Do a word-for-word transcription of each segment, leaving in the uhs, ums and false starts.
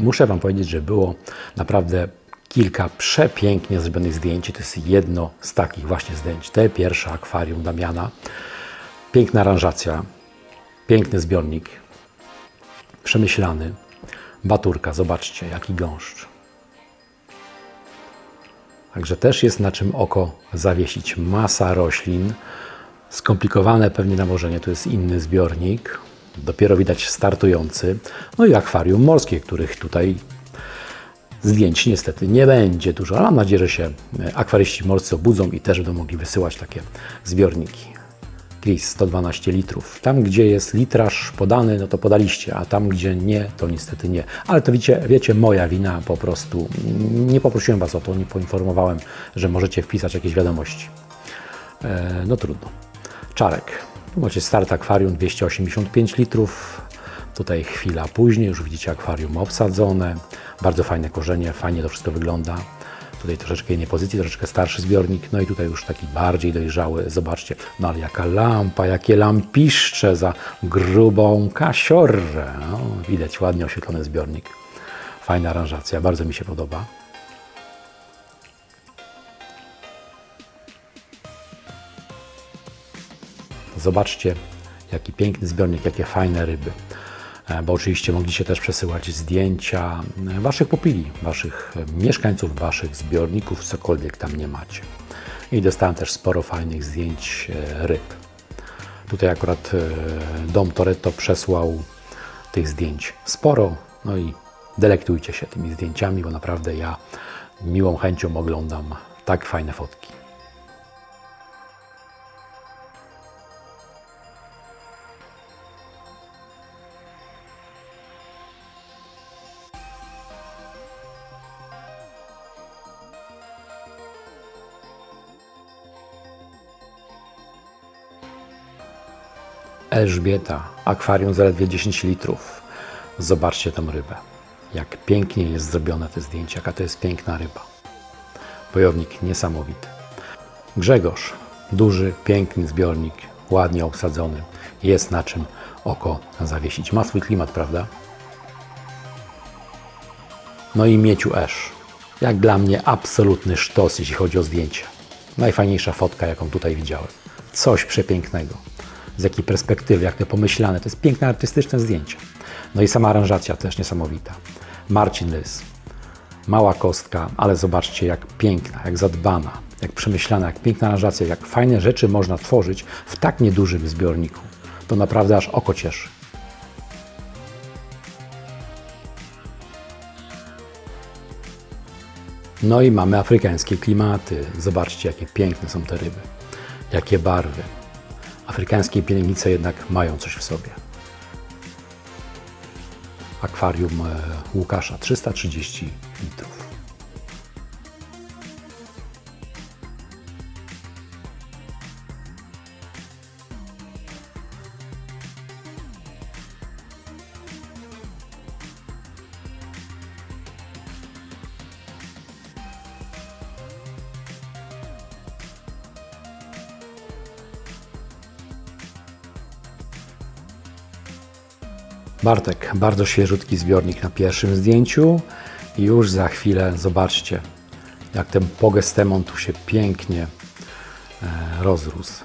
Muszę wam powiedzieć, że było naprawdę kilka przepięknie zrobionych zdjęć. To jest jedno z takich właśnie zdjęć. Te pierwsze akwarium Damiana. Piękna aranżacja, piękny zbiornik, przemyślany. Baturka, zobaczcie, jaki gąszcz. Także też jest na czym oko zawiesić. Masa roślin. Skomplikowane pewnie nawożenie. To jest inny zbiornik. Dopiero widać startujący. No i akwarium morskie, których tutaj zdjęć niestety nie będzie dużo. Ale mam nadzieję, że się akwaryści morscy obudzą i też będą mogli wysyłać takie zbiorniki. Kris, sto dwanaście litrów. Tam, gdzie jest litraż podany, no to podaliście, a tam, gdzie nie, to niestety nie. Ale to wiecie, wiecie, moja wina po prostu. Nie poprosiłem was o to, nie poinformowałem, że możecie wpisać jakieś wiadomości. E, no trudno. Czarek. Tu macie start akwarium dwieście osiemdziesiąt pięć litrów. Tutaj chwila później, już widzicie akwarium obsadzone. Bardzo fajne korzenie, fajnie to wszystko wygląda. Tutaj troszeczkę innej pozycji, troszeczkę starszy zbiornik, no i tutaj już taki bardziej dojrzały, zobaczcie, no ale jaka lampa, jakie lampiszcze za grubą kasiorę, no, widać ładnie oświetlony zbiornik, fajna aranżacja, bardzo mi się podoba. Zobaczcie, jaki piękny zbiornik, jakie fajne ryby. Bo oczywiście mogliście też przesyłać zdjęcia waszych pupili, waszych mieszkańców, waszych zbiorników, cokolwiek tam nie macie. I dostałem też sporo fajnych zdjęć ryb. Tutaj akurat Dom Toreto przesłał tych zdjęć sporo. No i delektujcie się tymi zdjęciami, bo naprawdę ja miłą chęcią oglądam tak fajne fotki. Elżbieta, akwarium zaledwie dziesięć litrów. Zobaczcie tą rybę. Jak pięknie jest zrobione te zdjęcia, jaka to jest piękna ryba. Bojownik niesamowity. Grzegorz, duży, piękny zbiornik, ładnie obsadzony. Jest na czym oko zawiesić. Ma swój klimat, prawda? No i Mieciu Esz. Jak dla mnie absolutny sztos, jeśli chodzi o zdjęcia. Najfajniejsza fotka, jaką tutaj widziałem. Coś przepięknego. Z jakiej perspektywy, jak to pomyślane. To jest piękne, artystyczne zdjęcie. No i sama aranżacja też niesamowita. Marcin Lys. Mała kostka, ale zobaczcie, jak piękna, jak zadbana, jak przemyślana, jak piękna aranżacja, jak fajne rzeczy można tworzyć w tak niedużym zbiorniku. To naprawdę aż oko cieszy. No i mamy afrykańskie klimaty. Zobaczcie, jakie piękne są te ryby. Jakie barwy. Afrykańskie pielęgnice jednak mają coś w sobie. Akwarium Łukasza trzysta trzydzieści litrów. Bartek, bardzo świeżutki zbiornik na pierwszym zdjęciu i już za chwilę zobaczcie, jak ten Pogestemon tu się pięknie rozrósł.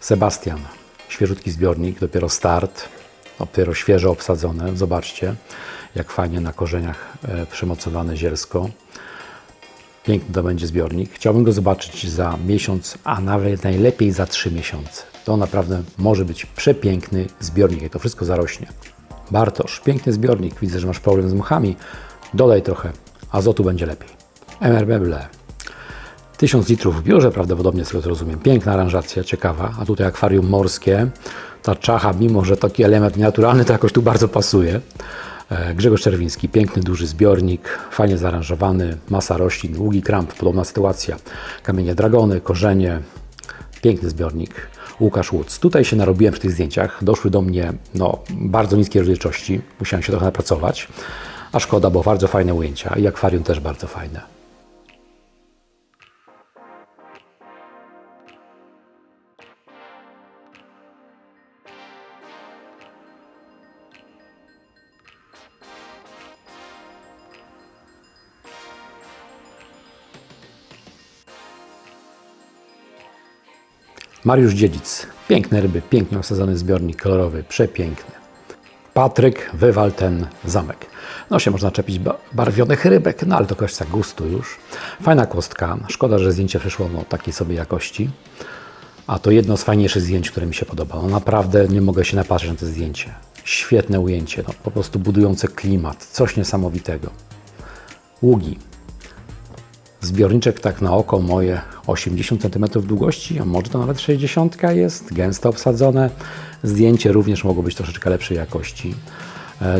Sebastian, świeżutki zbiornik, dopiero start, dopiero świeżo obsadzone. Zobaczcie, jak fajnie na korzeniach przymocowane zielsko. Piękny to będzie zbiornik. Chciałbym go zobaczyć za miesiąc, a nawet najlepiej za trzy miesiące. To naprawdę może być przepiękny zbiornik, jak to wszystko zarośnie. Bartosz, piękny zbiornik, widzę, że masz problem z muchami, dodaj trochę azotu, będzie lepiej. M R B Ble, tysiąc litrów w biurze prawdopodobnie, z tego co rozumiem, piękna aranżacja, ciekawa, a tutaj akwarium morskie, ta czacha, mimo że taki element nienaturalny, to jakoś tu bardzo pasuje. Grzegorz Czerwiński, piękny, duży zbiornik, fajnie zaaranżowany, masa roślin, Ługi, kramp, podobna sytuacja, kamienie dragony, korzenie, piękny zbiornik. Łukasz Łuc. Tutaj się narobiłem w tych zdjęciach. Doszły do mnie no, bardzo niskie rozdzielczości. Musiałem się trochę napracować. A szkoda, bo bardzo fajne ujęcia. I akwarium też bardzo fajne. Mariusz Dziedzic. Piękne ryby, pięknie osadzony zbiornik kolorowy, przepiękny. Patryk, wywal ten zamek. No się można czepić barwionych rybek, no ale to kwestia gustu już. Fajna kostka, szkoda, że zdjęcie przyszło no, takiej sobie jakości. A to jedno z fajniejszych zdjęć, które mi się podoba. No, naprawdę nie mogę się napatrzeć na to zdjęcie. Świetne ujęcie, no, po prostu budujące klimat, coś niesamowitego. Ługi. Zbiorniczek tak na oko moje osiemdziesiąt centymetrów długości, a może to nawet sześćdziesiąt jest, gęsto obsadzone. Zdjęcie również mogło być troszeczkę lepszej jakości.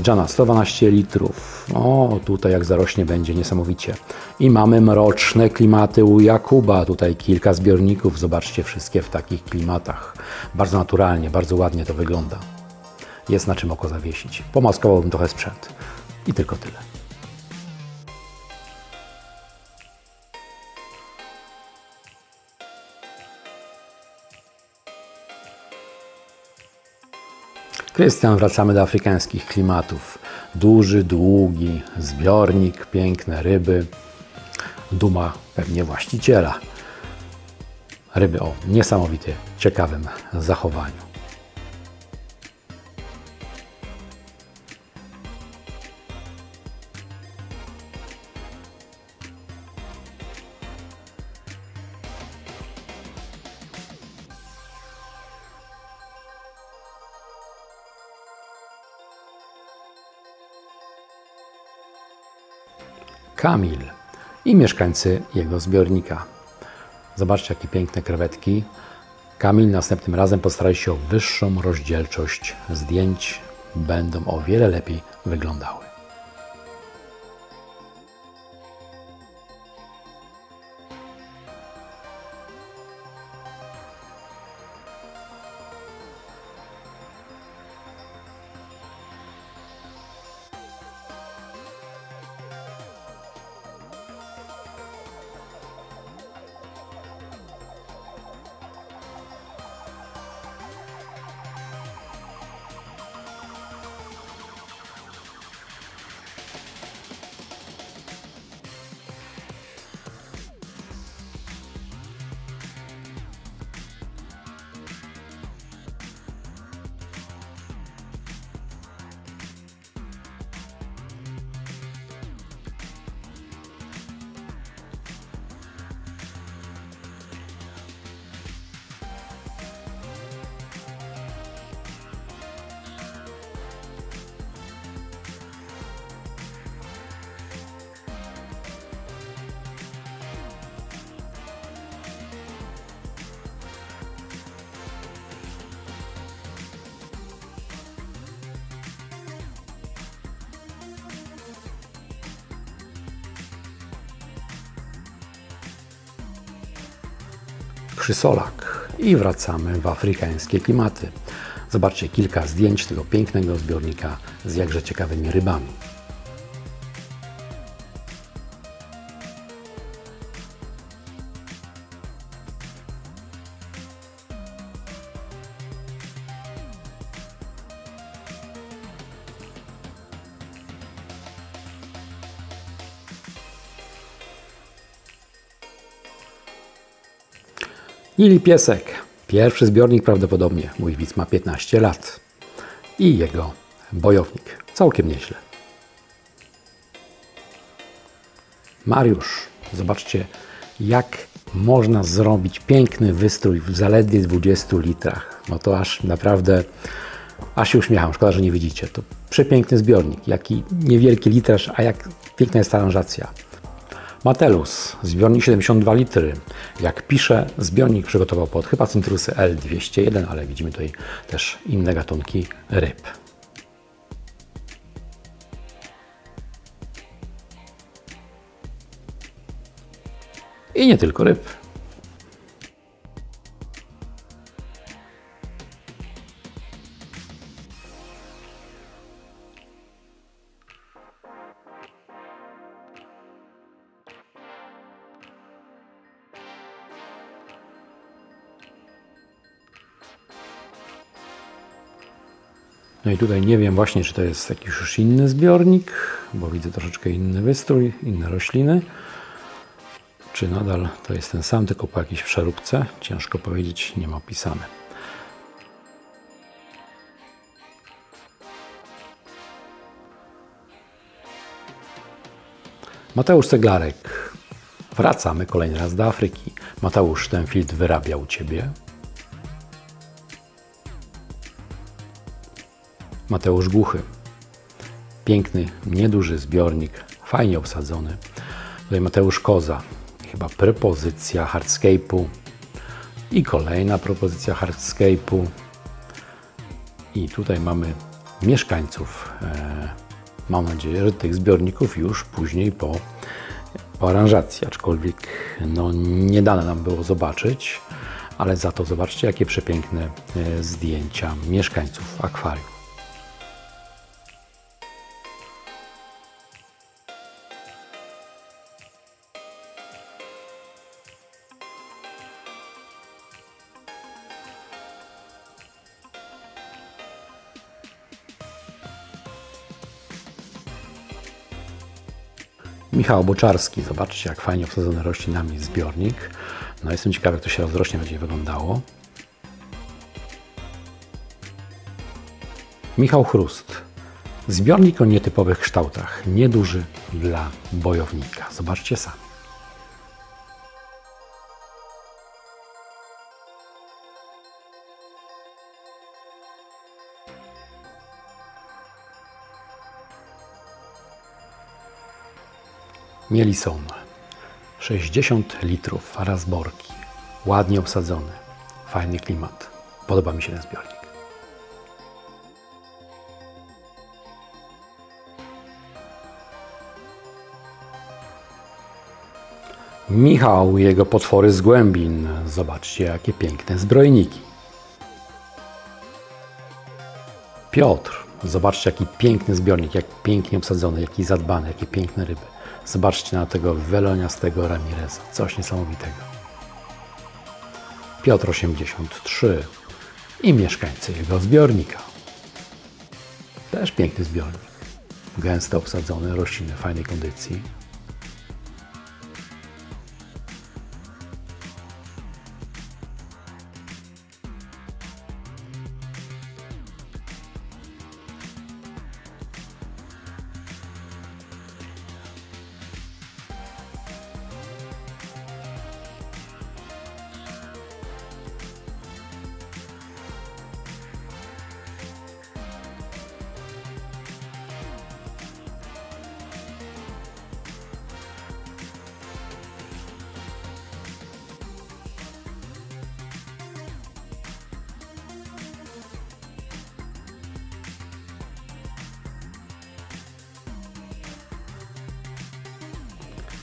Jana sto dwanaście litrów. O, tutaj jak zarośnie będzie niesamowicie. I mamy mroczne klimaty u Jakuba. Tutaj kilka zbiorników. Zobaczcie, wszystkie w takich klimatach. Bardzo naturalnie, bardzo ładnie to wygląda. Jest na czym oko zawiesić. Pomaskowałbym trochę sprzęt. I tylko tyle. Krystian, wracamy do afrykańskich klimatów. Duży, długi zbiornik, piękne ryby. Duma pewnie właściciela. Ryby o niesamowicie ciekawym zachowaniu. Kamil i mieszkańcy jego zbiornika. Zobaczcie, jakie piękne krewetki. Kamil, następnym razem postaraj się o wyższą rozdzielczość zdjęć. Będą o wiele lepiej wyglądały. Przy Solak i wracamy w afrykańskie klimaty. Zobaczcie kilka zdjęć tego pięknego zbiornika z jakże ciekawymi rybami. Mili Piesek. Pierwszy zbiornik prawdopodobnie. Mój widz ma piętnaście lat. I jego bojownik. Całkiem nieźle. Mariusz. Zobaczcie, jak można zrobić piękny wystrój w zaledwie dwudziestu litrach. No to aż naprawdę, aż się uśmiecham. Szkoda, że nie widzicie. To przepiękny zbiornik. Jaki niewielki litraż, a jak piękna jest aranżacja. Matelus, zbiornik siedemdziesiąt dwa litry. Jak pisze, zbiornik przygotował pod chyba Centrusy L dwieście jeden, ale widzimy tutaj też inne gatunki ryb. I nie tylko ryb. No i tutaj nie wiem właśnie, czy to jest jakiś już inny zbiornik, bo widzę troszeczkę inny wystrój, inne rośliny. Czy nadal to jest ten sam, tylko po jakiejś przeróbce? Ciężko powiedzieć, nie ma opisane. Mateusz Ceglarek. Wracamy kolejny raz do Afryki. Mateusz, ten filtr wyrabia u Ciebie. Mateusz Głuchy. Piękny, nieduży zbiornik, fajnie obsadzony. Tutaj Mateusz Koza. Chyba propozycja hardscape'u. I kolejna propozycja hardscape'u. I tutaj mamy mieszkańców, e, mam nadzieję, że tych zbiorników już później po, po aranżacji. Aczkolwiek no, nie dane nam było zobaczyć, ale za to zobaczcie, jakie przepiękne e, zdjęcia mieszkańców akwarium. Michał Boczarski, zobaczcie, jak fajnie obsadzony roślinami zbiornik. No jestem ciekawy, jak to się rozrośnie będzie wyglądało. Michał Chrust. Zbiornik o nietypowych kształtach, nieduży dla bojownika. Zobaczcie sami. Mielison, sześćdziesiąt litrów razborki, ładnie obsadzony, fajny klimat, podoba mi się ten zbiornik. Michał i jego potwory z głębin, zobaczcie jakie piękne zbrojniki. Piotr, zobaczcie jaki piękny zbiornik, jak pięknie obsadzony, jaki zadbany, jakie piękne ryby. Zobaczcie na tego weloniastego Ramireza. Coś niesamowitego. Piotr osiemdziesiąt trzy i mieszkańcy jego zbiornika. Też piękny zbiornik. Gęsto obsadzony, rośliny w fajnej kondycji.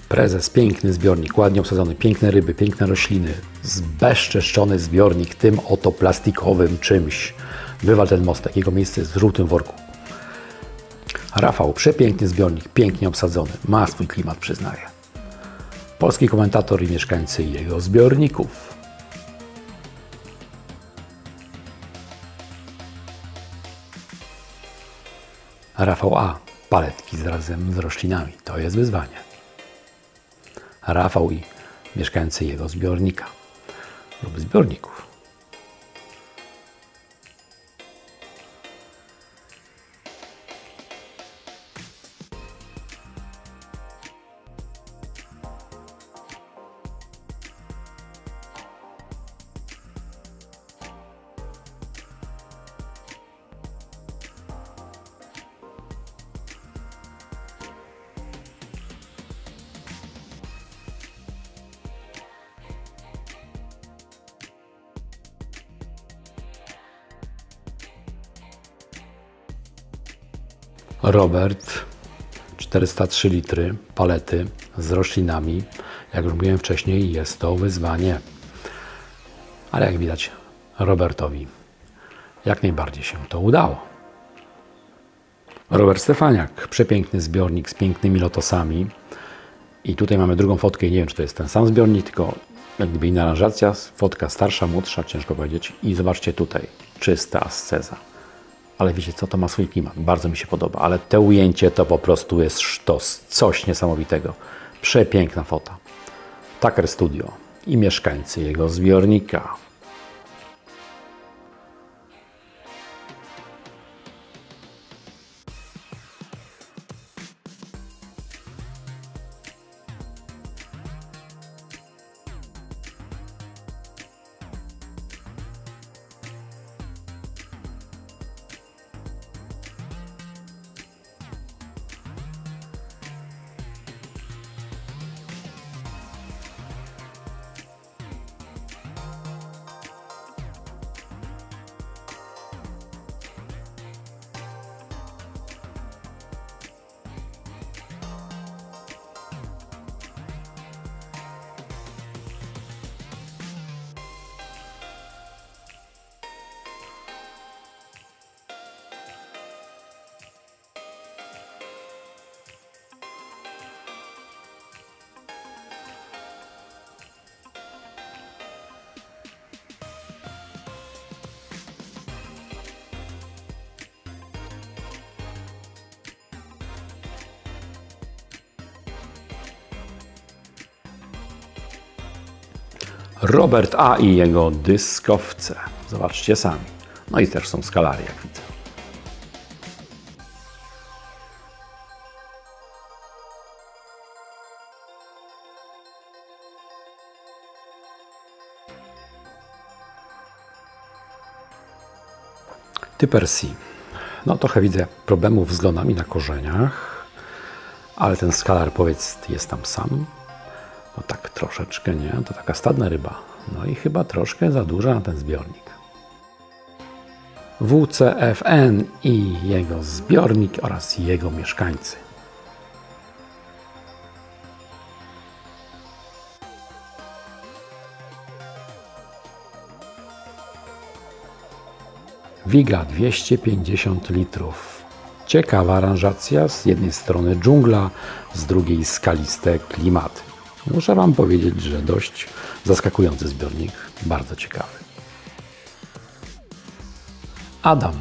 Prezes, piękny zbiornik, ładnie obsadzony, piękne ryby, piękne rośliny, zbezczeszczony zbiornik tym oto plastikowym czymś. Wywal ten mostek, jego miejsce jest w żółtym worku. Rafał, przepiękny zbiornik, pięknie obsadzony, ma swój klimat, przyznaję. Polski komentator i mieszkańcy jego zbiorników. Rafał A, paletki z razem z roślinami, to jest wyzwanie. Rafał i mieszkańcy jego zbiornika lub zbiorników. Robert, czterysta trzy litry palety z roślinami. Jak już mówiłem wcześniej, jest to wyzwanie. Ale jak widać, Robertowi jak najbardziej się to udało. Robert Stefaniak, przepiękny zbiornik z pięknymi lotosami. I tutaj mamy drugą fotkę i nie wiem, czy to jest ten sam zbiornik, tylko jak gdyby inna aranżacja, fotka starsza, młodsza, ciężko powiedzieć. I zobaczcie tutaj, czysta asceza. Ale wiecie co, to ma swój klimat, bardzo mi się podoba, ale te ujęcie to po prostu jest sztos, coś niesamowitego. Przepiękna fota. Tucker Studio i mieszkańcy jego zbiornika. Robert A. i jego dyskowce. Zobaczcie sami. No i też są skalary, jak widzę. Typer C. No trochę widzę problemów z glonami na korzeniach, ale ten skalar, powiedz, jest tam sam. No tak troszeczkę, nie? To taka stadna ryba. No i chyba troszkę za duża na ten zbiornik. W C F N i jego zbiornik oraz jego mieszkańcy. Wiga dwieście pięćdziesiąt litrów. Ciekawa aranżacja, z jednej strony dżungla, z drugiej skaliste klimaty. Muszę wam powiedzieć, że dość zaskakujący zbiornik, bardzo ciekawy. Adam.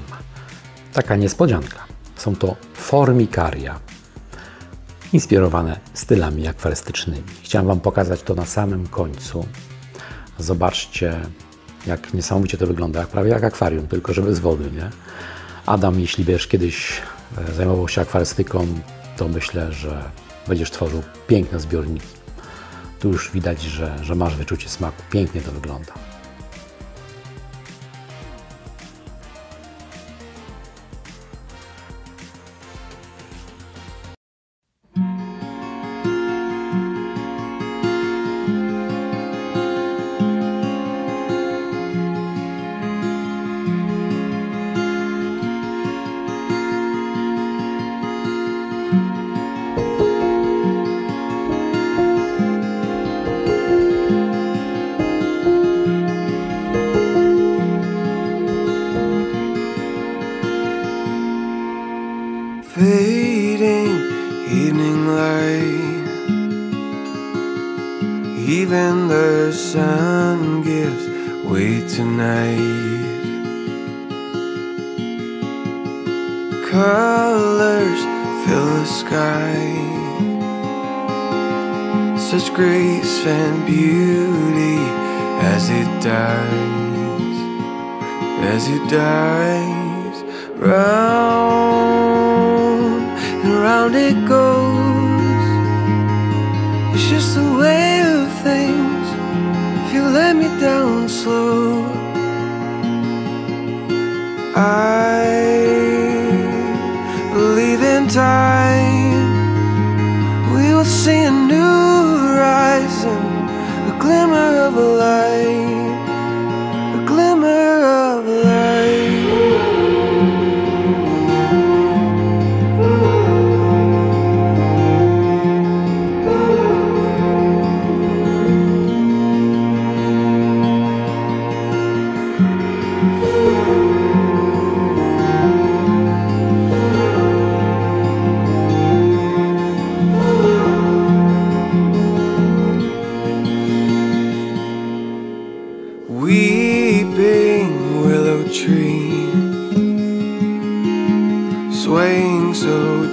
Taka niespodzianka. Są to formikaria, inspirowane stylami akwarystycznymi. Chciałem wam pokazać to na samym końcu. Zobaczcie, jak niesamowicie to wygląda, prawie jak akwarium, tylko że bez wody, nie? Adam, jeśli wiesz, kiedyś zajmował się akwarystyką, to myślę, że będziesz tworzył piękne zbiorniki. Tu już widać, że, że masz wyczucie smaku. Pięknie to wygląda.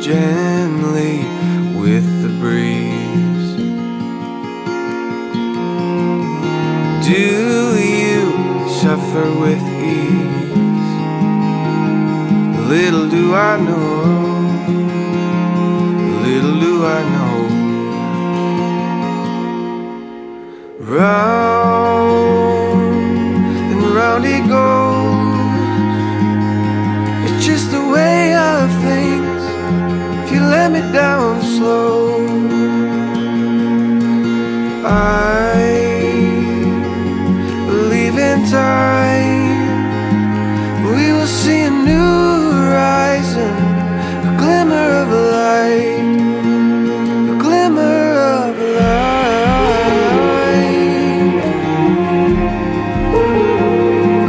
Gently with the breeze, suffer with ease. Little do I know, little do I know. Round and round it goes. It's just the way of things. If you let me down slow, I believe in time. We will see a new horizon, a glimmer of a light, a glimmer of a light, a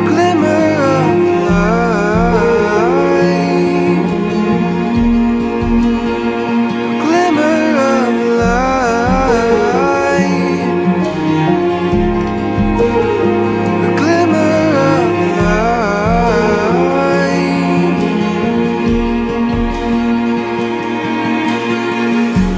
glimmer of a light, a glimmer of a light, a glimmer of a light.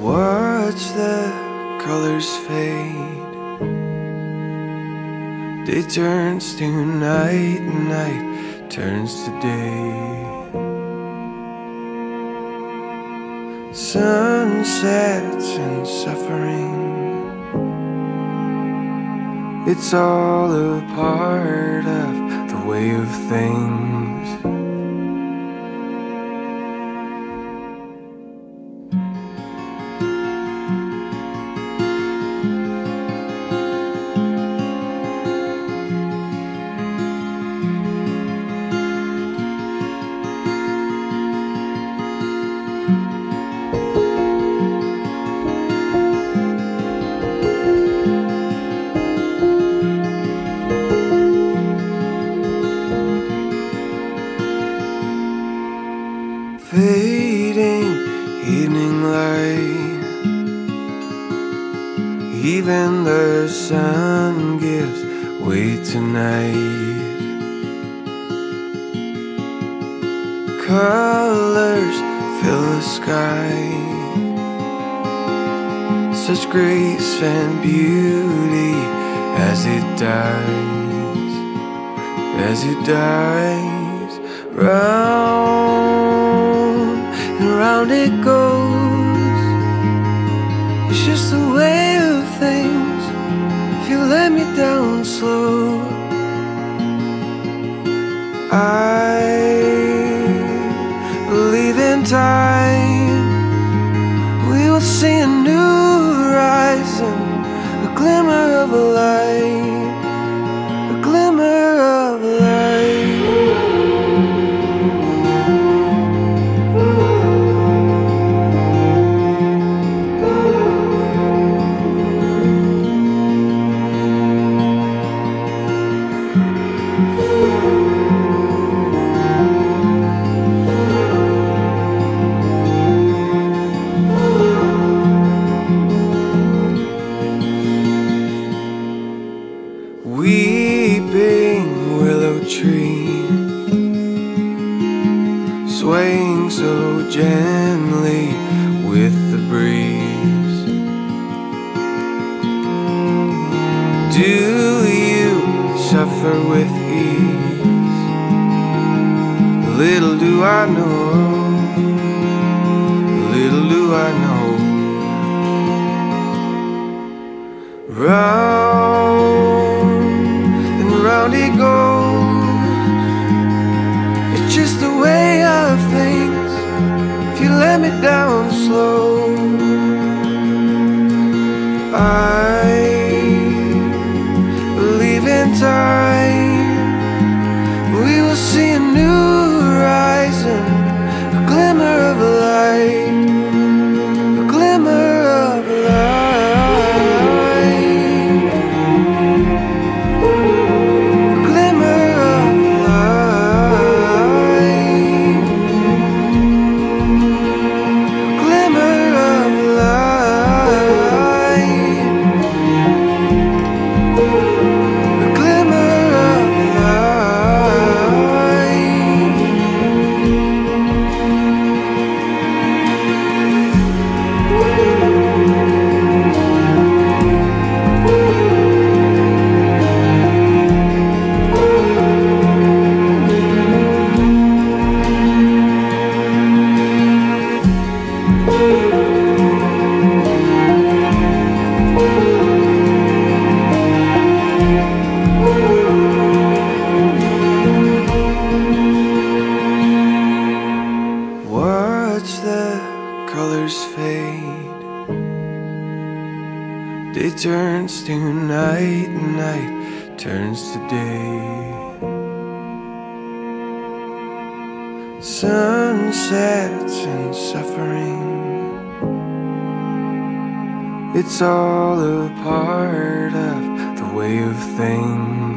Watch the colors fade. Day turns to night, and night turns to day. Sunsets and suffering, it's all a part of the way of things. Fading evening light, even the sun gives way tonight. Colors fill the sky, such grace and beauty as it dies, as it dies. Round and round it goes. It's just the way of things. If you let me down slow, I believe in time. We will see a new horizon, a glimmer of a light, a glimmer of a light. Gently with the breeze. Do you suffer with ease? Little do I know, little do I know. Round and round it goes. It's just the way of things. You let me down slow, I believe in time. We will see a new horizon, a glimmer of a light, a glimmer of a light. Day turns to night, and night turns to day. Sunsets and suffering, it's all a part of the way of things.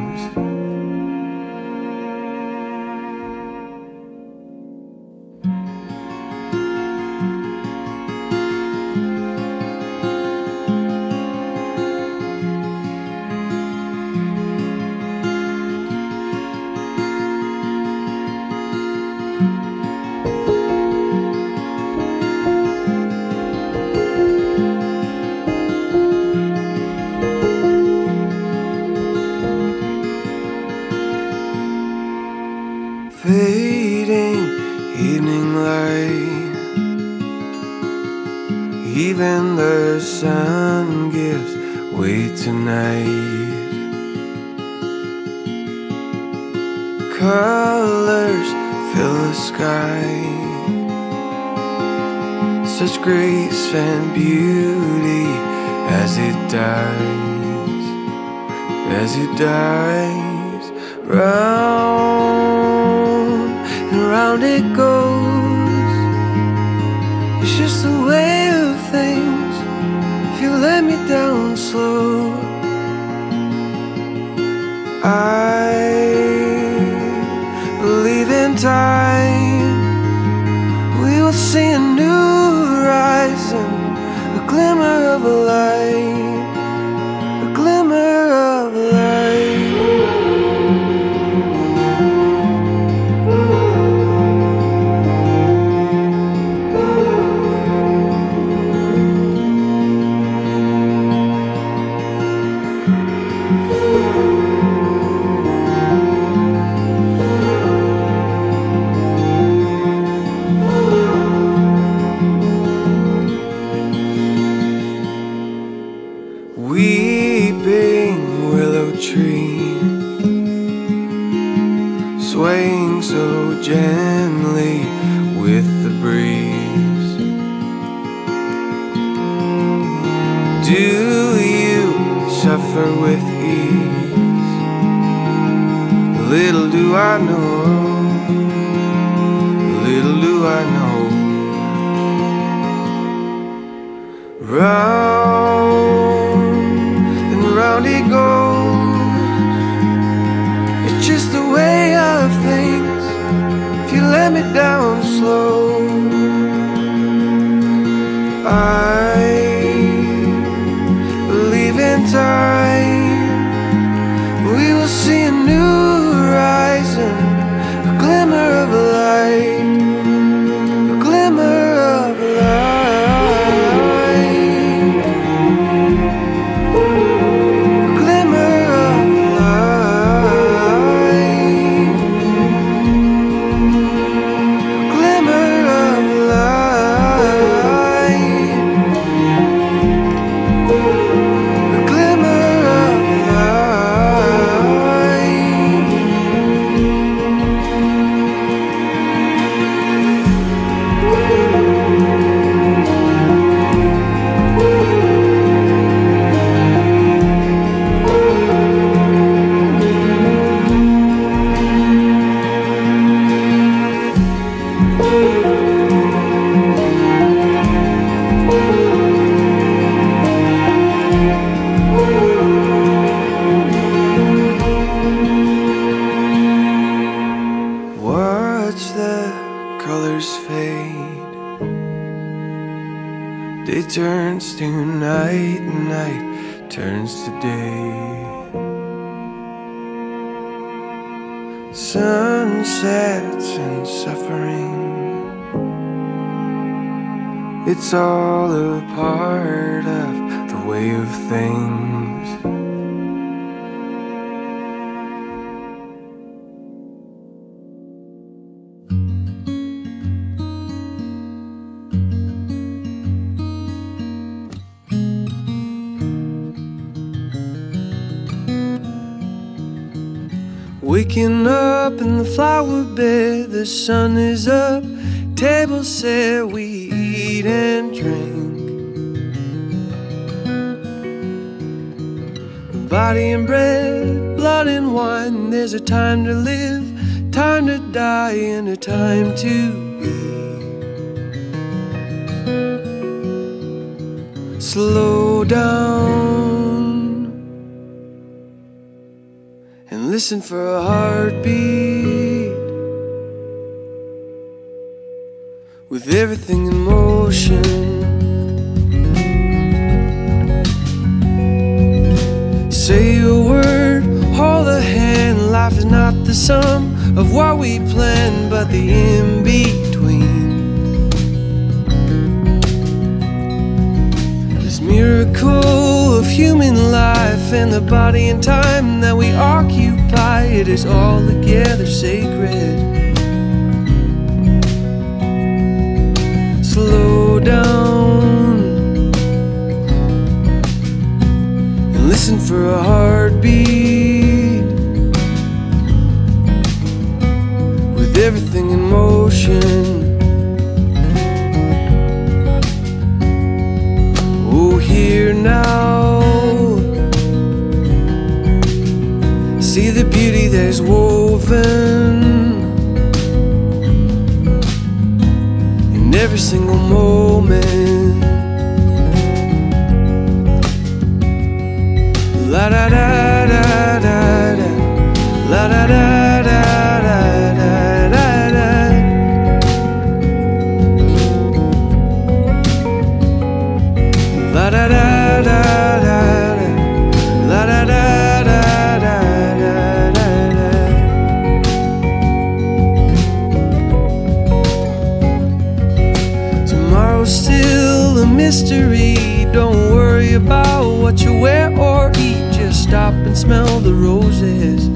It's all a part of the way of things. Waking up in the flower bed, the sun is up, table set, we eat and drink. body and bread, blood and wine. There's a time to live, time to die, and a time to be. Slow down and listen for a heartbeat. With everything in motion, say a word, hold a hand. Life is not the sum of what we plan, but the in-between. This miracle of human life and the body and time that we occupy, it is altogether sacred. Slow down, listen for a heartbeat. With everything in motion, oh, here now, see the beauty that is woven in every single moment. La da da da da da, la da da da da da da da, la da da da. Mystery, don't worry about what you wear or eat, just stop and smell the roses.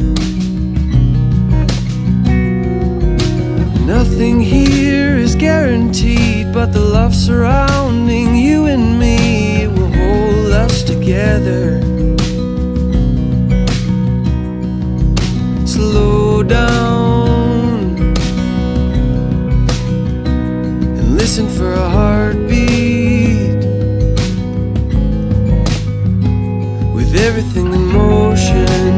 Nothing here is guaranteed, but the love surrounding you and me will hold us together. Slow down and listen for a heartbeat. Everything in motion,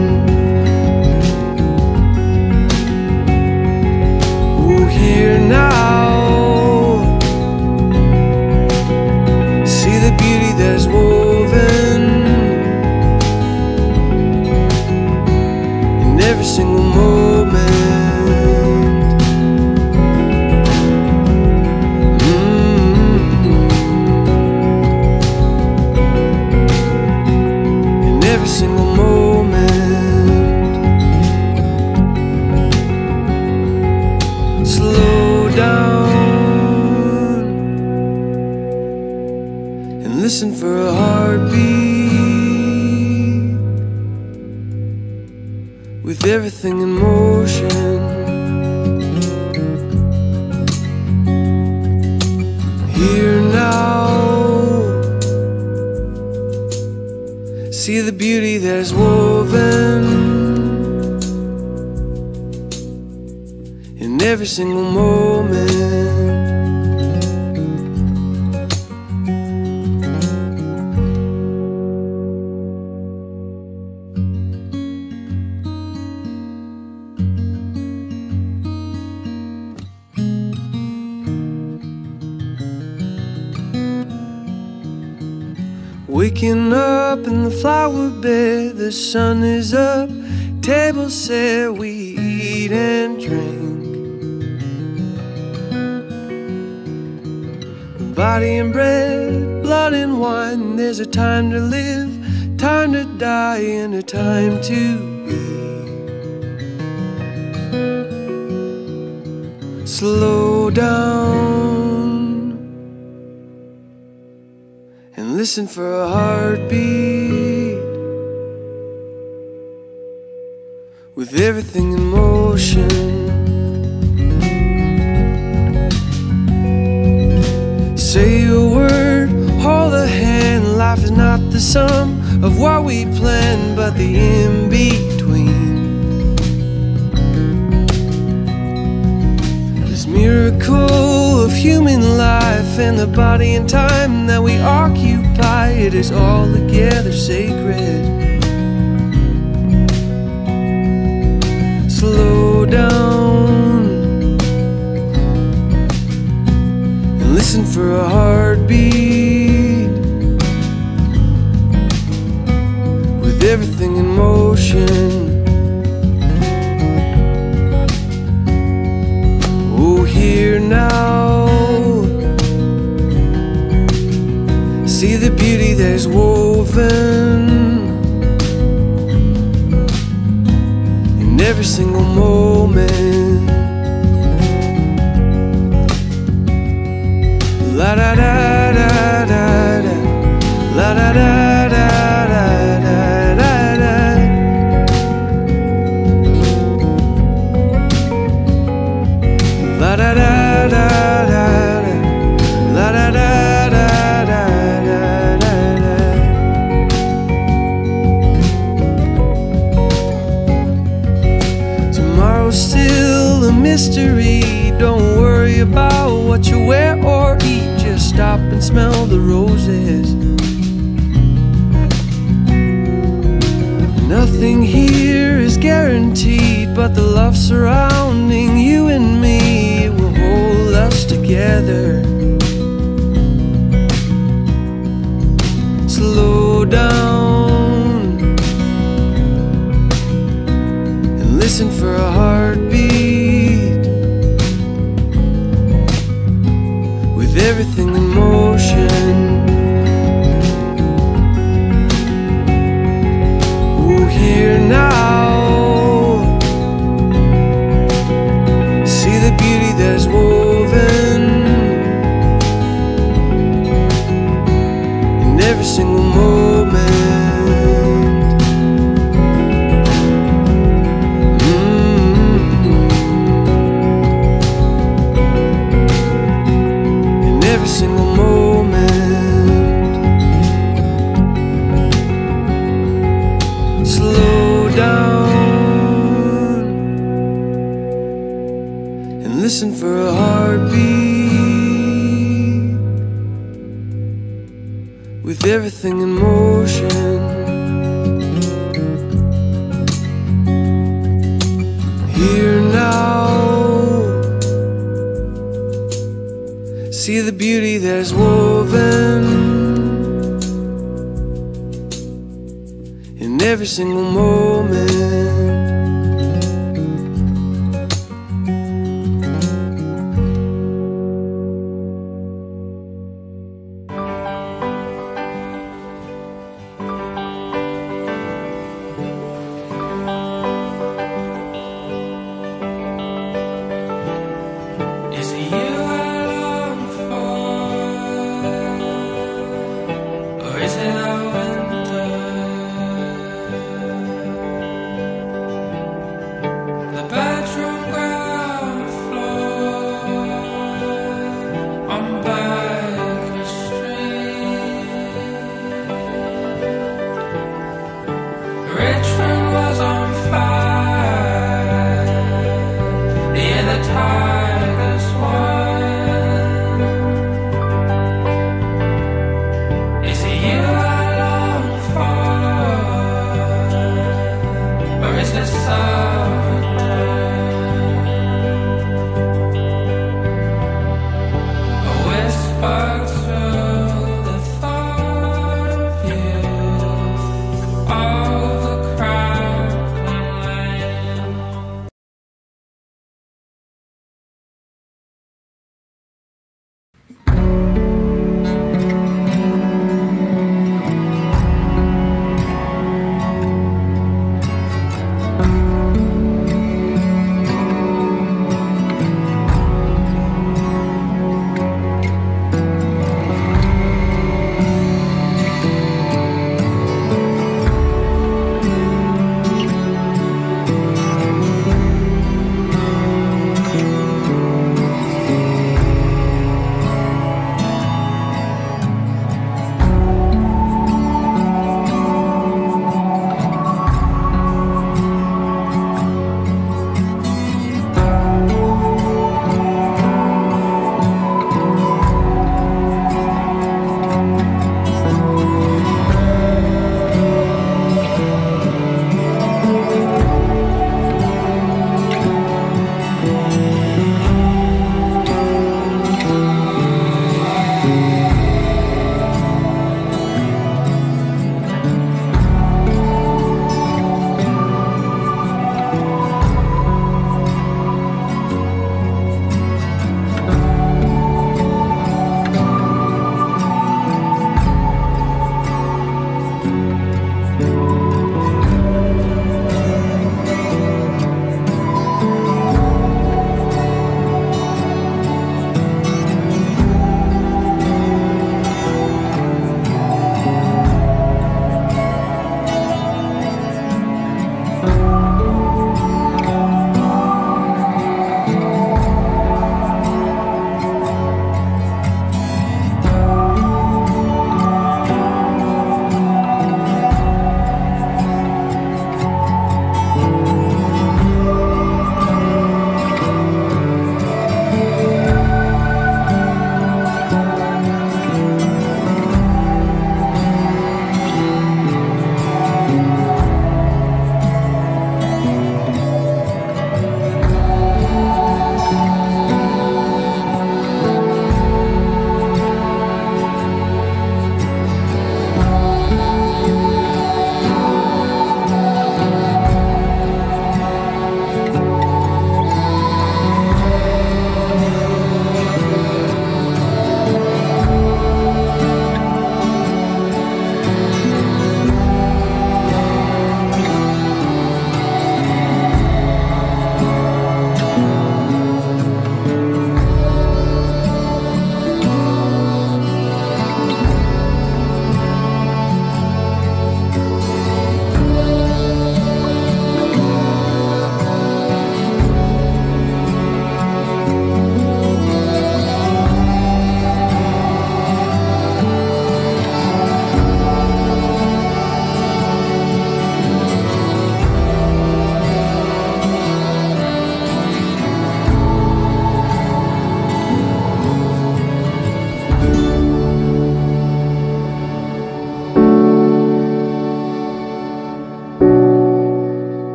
oh, here now, see the beauty that is woven in every single moment. Listen for a heartbeat, with everything in motion. Here now, see the beauty that is woven in every single moment. Waking up in the flower bed, the sun is up, table set, we eat and drink. Body and bread, blood and wine, there's a time to live, time to die, and a time to be. Slow down and listen for a heartbeat, with everything in motion. Say a word, hold a hand. Life is not the sum of what we plan, but the in-between. This miracle of human life and the body and time that we occupy, it is altogether sacred. for a heartbeat. With everything in motion, oh, here now, see the beauty that is woven in every single moment. La da da da da da, la da da da da da da da, la da da da. Mystery, don't worry about what you wear or eat, just stop and smell the roses. Nothing here is guaranteed, but the love surrounding you and me will hold us together. Slow down and listen for a heartbeat. Everything in motion, oh, here now, see the beauty that is woven in every single moment. Listen for a heartbeat, with everything in motion, here now, see the beauty that is woven in every single moment.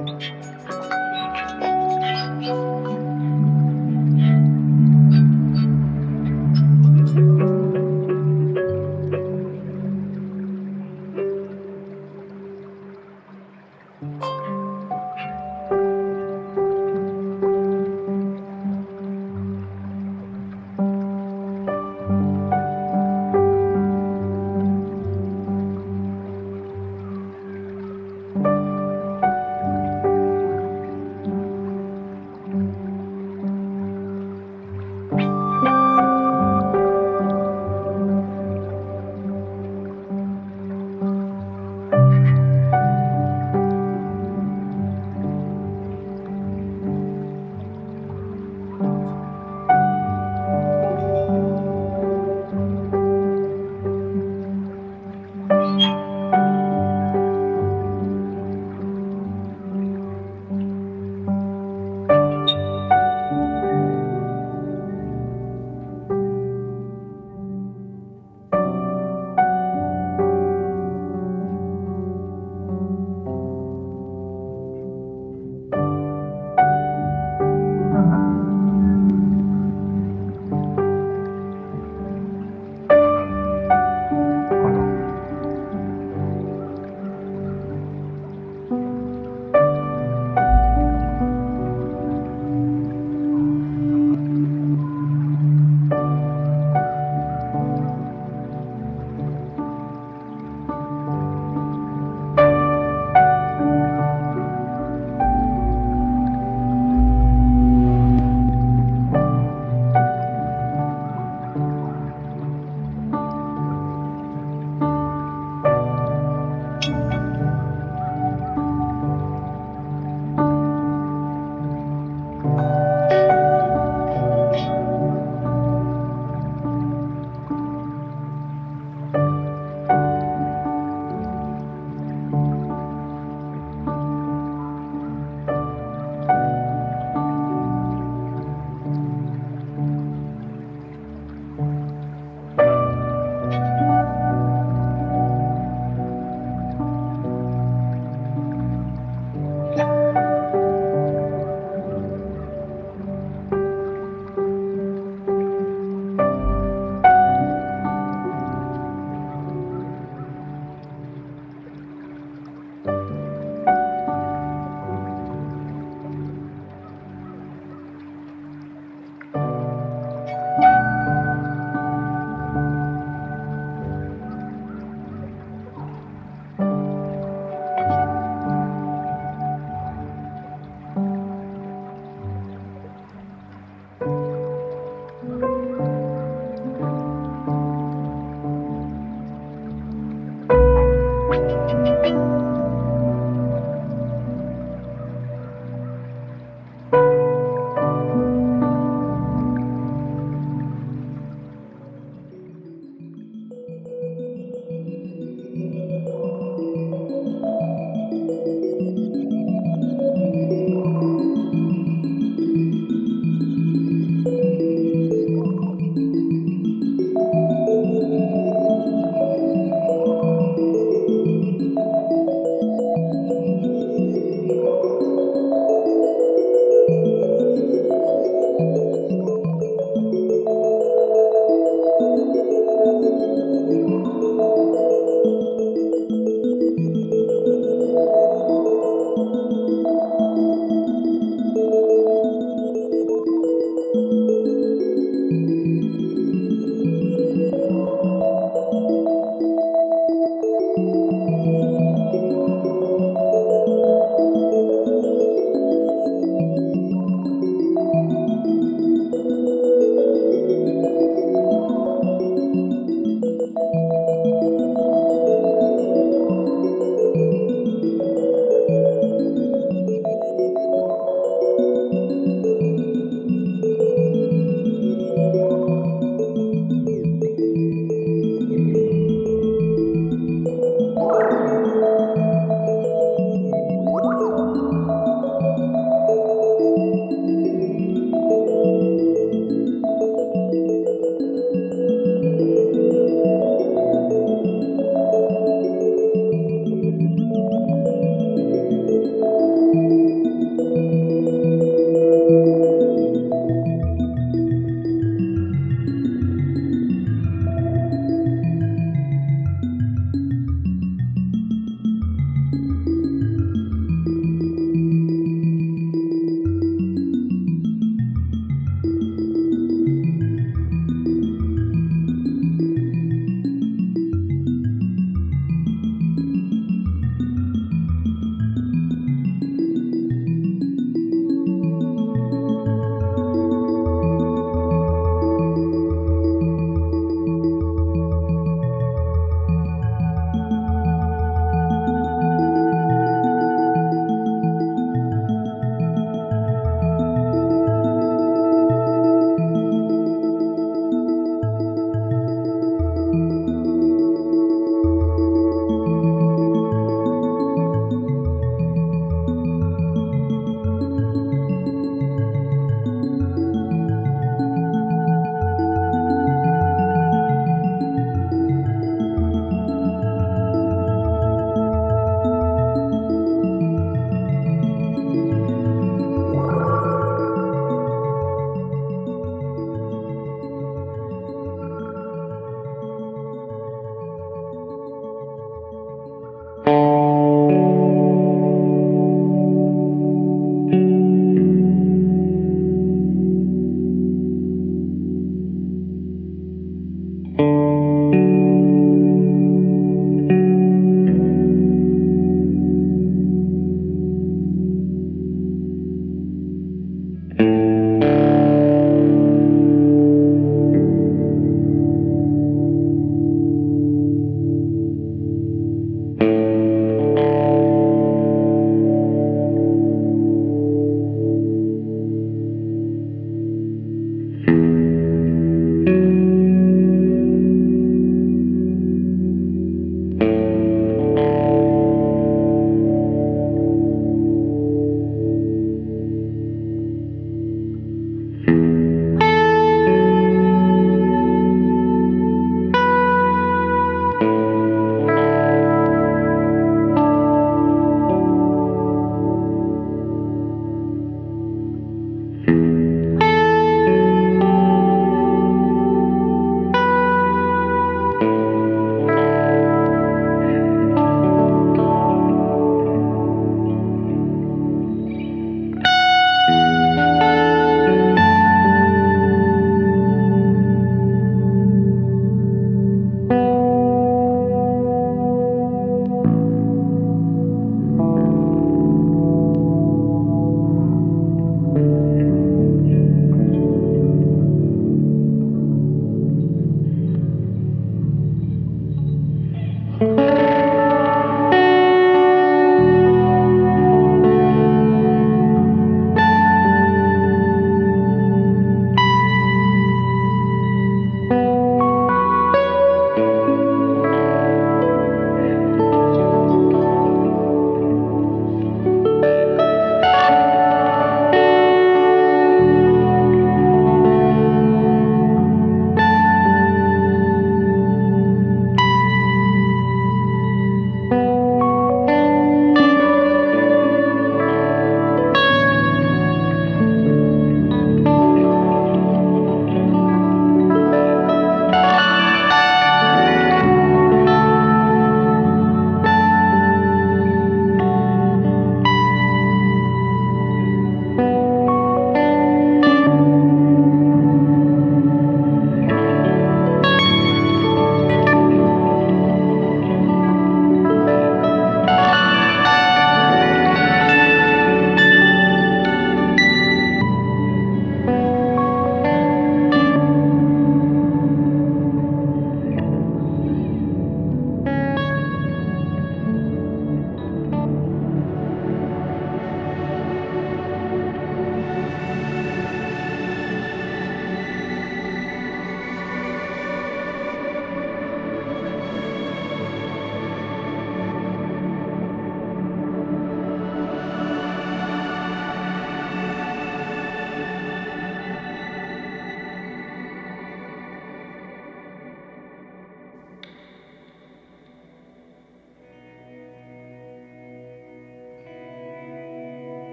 Thank you.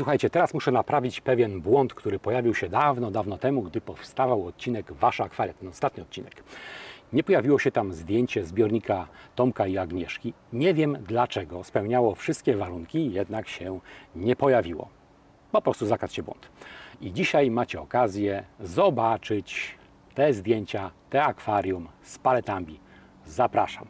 słuchajcie, teraz muszę naprawić pewien błąd, który pojawił się dawno, dawno temu, gdy powstawał odcinek Wasza Akwaria, ten ostatni odcinek. Nie pojawiło się tam zdjęcie zbiornika Tomka i Agnieszki. Nie wiem dlaczego, spełniało wszystkie warunki, jednak się nie pojawiło. Po prostu zakradł się błąd. I dzisiaj macie okazję zobaczyć te zdjęcia, te akwarium z paletami. Zapraszam.